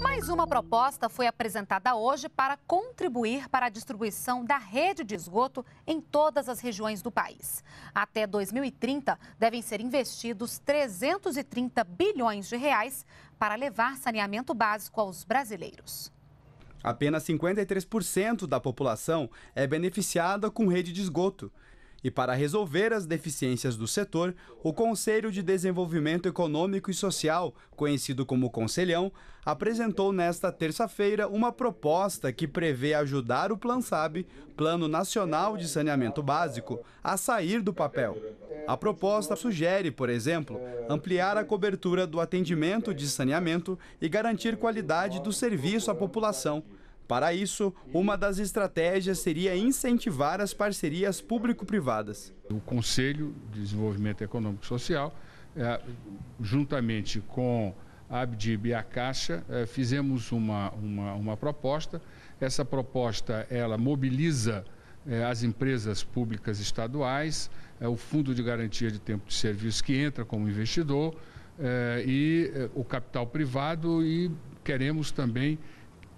Mais uma proposta foi apresentada hoje para contribuir para a distribuição da rede de esgoto em todas as regiões do país. Até 2030, devem ser investidos 330 bilhões de reais para levar saneamento básico aos brasileiros. Apenas 53% da população é beneficiada com rede de esgoto. E para resolver as deficiências do setor, o Conselho de Desenvolvimento Econômico e Social, conhecido como Conselhão, apresentou nesta terça-feira uma proposta que prevê ajudar o PlanSAB, Plano Nacional de Saneamento Básico, a sair do papel. A proposta sugere, por exemplo, ampliar a cobertura do atendimento de saneamento e garantir qualidade do serviço à população. Para isso, uma das estratégias seria incentivar as parcerias público-privadas. O Conselho de Desenvolvimento Econômico e Social, juntamente com a ABDIB e a Caixa, fizemos uma proposta. Essa proposta ela mobiliza as empresas públicas estaduais, o Fundo de Garantia de Tempo de Serviço, que entra como investidor, e o capital privado, e queremos também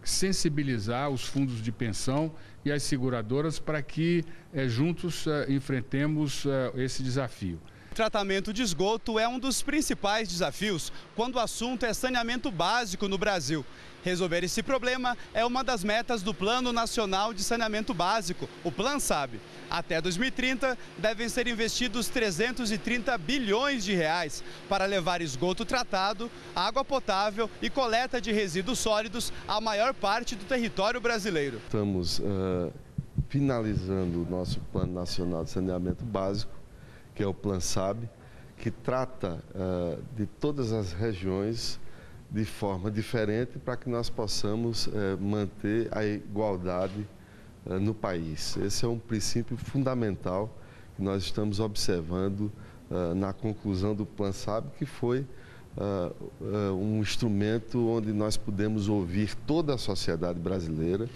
sensibilizar os fundos de pensão e as seguradoras para que juntos enfrentemos esse desafio. Tratamento de esgoto é um dos principais desafios quando o assunto é saneamento básico no Brasil. Resolver esse problema é uma das metas do Plano Nacional de Saneamento Básico, o PlanSAB. Até 2030, devem ser investidos 330 bilhões de reais para levar esgoto tratado, água potável e coleta de resíduos sólidos à maior parte do território brasileiro. Estamos finalizando o nosso Plano Nacional de Saneamento Básico, que é o PlanSAB, que trata de todas as regiões de forma diferente para que nós possamos manter a igualdade no país. Esse é um princípio fundamental que nós estamos observando na conclusão do PlanSAB, que foi um instrumento onde nós pudemos ouvir toda a sociedade brasileira,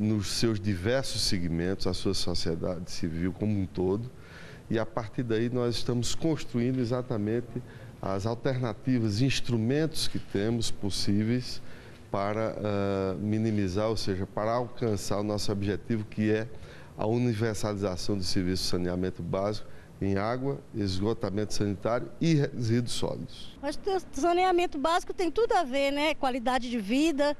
nos seus diversos segmentos, a sua sociedade civil como um todo, e a partir daí nós estamos construindo exatamente as alternativas e instrumentos que temos possíveis para minimizar, ou seja, para alcançar o nosso objetivo, que é a universalização do serviço de saneamento básico em água, esgotamento sanitário e resíduos sólidos. Acho que o saneamento básico tem tudo a ver, né? Qualidade de vida,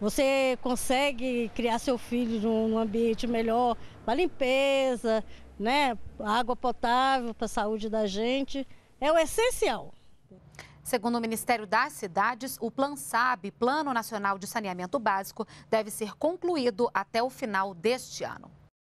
você consegue criar seu filho num ambiente melhor, para limpeza, né? Água potável para a saúde da gente, é o essencial. Segundo o Ministério das Cidades, o PlanSAB, Plano Nacional de Saneamento Básico, deve ser concluído até o final deste ano.